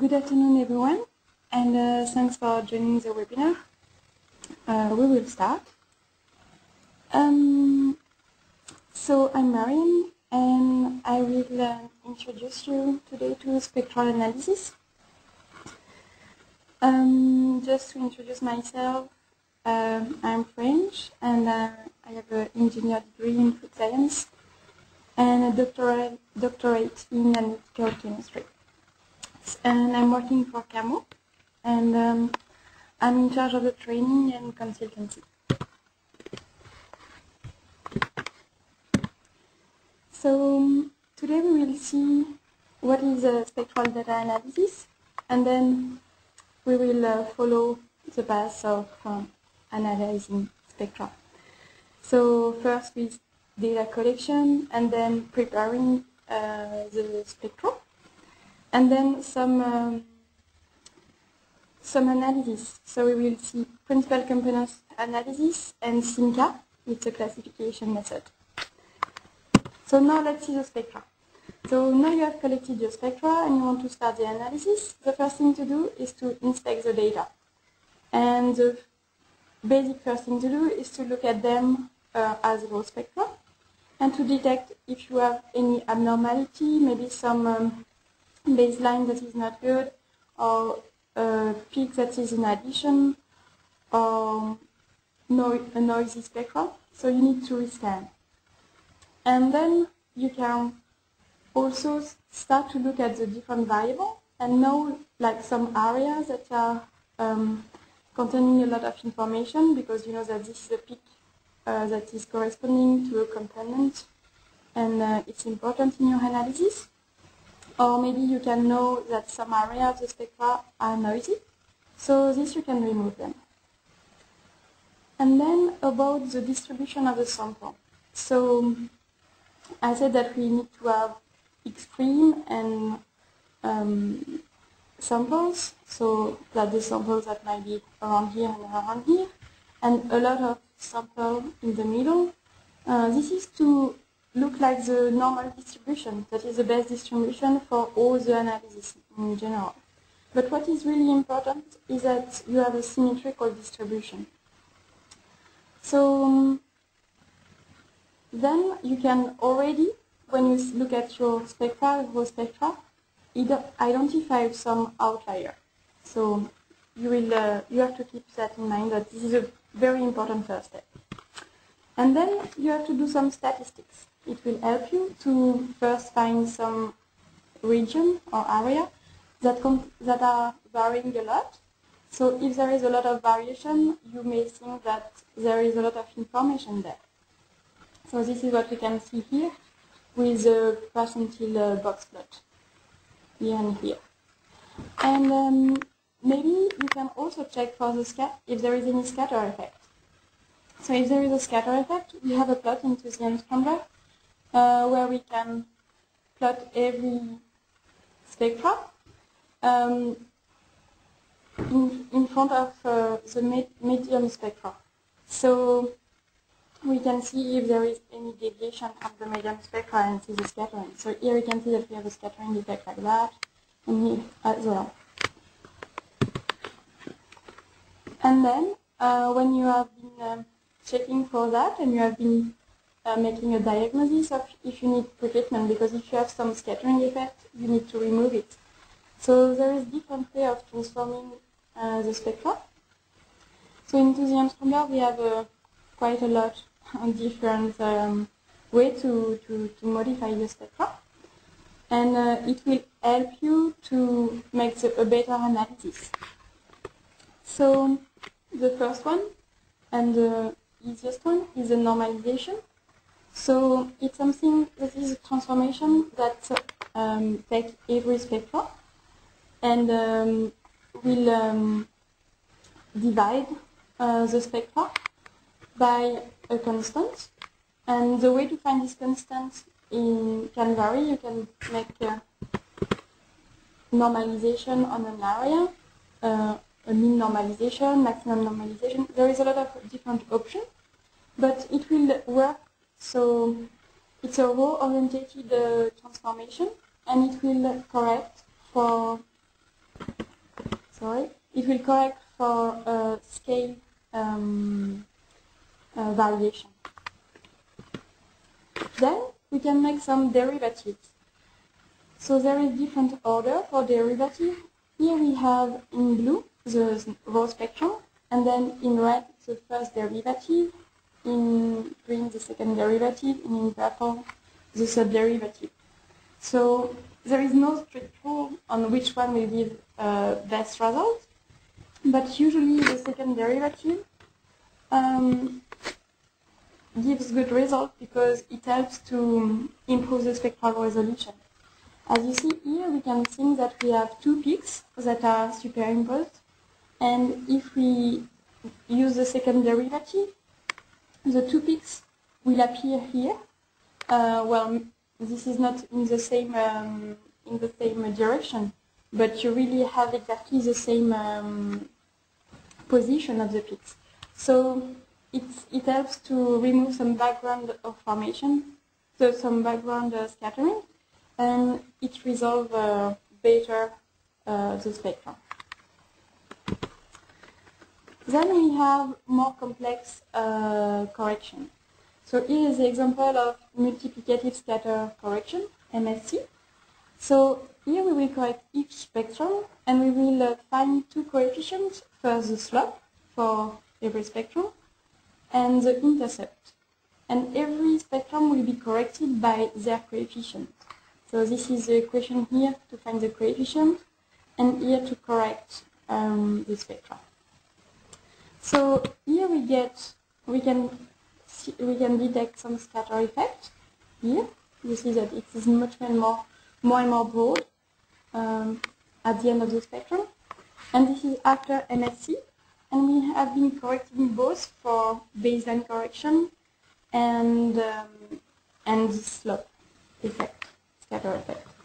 Good afternoon, everyone, and thanks for joining the webinar. We will start. So I'm Marianne, and I will introduce you today to spectral analysis. Just to introduce myself, I'm French, and I have an engineering degree in food science and a doctorate in analytical chemistry. And I'm working for CAMO, and I'm in charge of the training and consultancy. So today we will see what is spectral data analysis, and then we will follow the path of analyzing spectra. So first with data collection, and then preparing the spectra, and then some analysis. So we will see principal components analysis and SIMCA. It's a classification method. So now let's see the spectra. So now you have collected your spectra and you want to start the analysis. The first thing to do is to inspect the data. And the basic first thing to do is to look at them as raw spectra and to detect if you have any abnormality, maybe some baseline that is not good, or a peak that is in addition, or a noisy spectra. So you need to rescan. And then you can also start to look at the different variables and know like some areas that are containing a lot of information, because you know that this is a peak that is corresponding to a component, and it's important in your analysis. Or maybe you can know that some areas of the spectra are noisy, so this you can remove them. And then about the distribution of the sample. So I said that we need to have extreme and samples, so that the samples that might be around here and around here, and a lot of samples in the middle. This is to look like the normal distribution, that is the best distribution for all the analysis in general. But what is really important is that you have a symmetrical distribution. So then you can already, when you look at your spectra, raw spectra, identify some outlier. So you will you have to keep that in mind, that this is a very important first step. And then you have to do some statistics. It will help you to first find some region or area that are varying a lot. So if there is a lot of variation, you may think that there is a lot of information there. So this is what we can see here with a percentile box plot here and here. And maybe you can also check for the if there is any scatter effect. So if there is a scatter effect, we have a plot into the Unscrambler where we can plot every spectra in front of the medium spectra. So we can see if there is any deviation of the medium spectra and see the scattering. So here we can see that we have a scattering effect like that, and here as well. And then when you have been checking for that, and you have been making a diagnosis of if you need pretreatment, because if you have some scattering effect, you need to remove it. So there is different way of transforming the spectra. So into the Unscrambler we have quite a lot of different way to modify the spectra, and it will help you to make a better analysis. So the first one and the easiest one is the normalization. So it's something that is a transformation that takes every spectra and will divide the spectra by a constant, and the way to find this constant can vary. You can make a normalization on an area, a mean normalization, maximum normalization. There is a lot of different options, but it will work. So it's a row-oriented transformation, and it will correct for sorry, it will correct for scale variation. Then we can make some derivatives. So there is different order for derivative. Here we have in blue the raw spectrum, and then in red the first derivative, in green the second derivative, and in purple the subderivative. So there is no strict rule on which one will give best result, but usually the second derivative gives good result because it helps to improve the spectral resolution. As you see here, we can think that we have two peaks that are superimposed, and if we use the second derivative, the two peaks will appear here. Well, this is not in the same direction, but you really have exactly the same position of the peaks. So it helps to remove some background formation, so some background scattering, and it resolves better the spectrum. Then we have more complex correction. So here is the example of multiplicative scatter correction, MSC. So here we will correct each spectrum, and we will find two coefficients, first the slope for every spectrum, and the intercept. And every spectrum will be corrected by their coefficient. So this is the equation here to find the coefficient, and here to correct the spectrum. So here we get, we can detect some scatter effect. Here you see that it is much more and more broad at the end of the spectrum, and this is after MSC. And we have been correcting both for baseline correction and slope effect, scatter effect.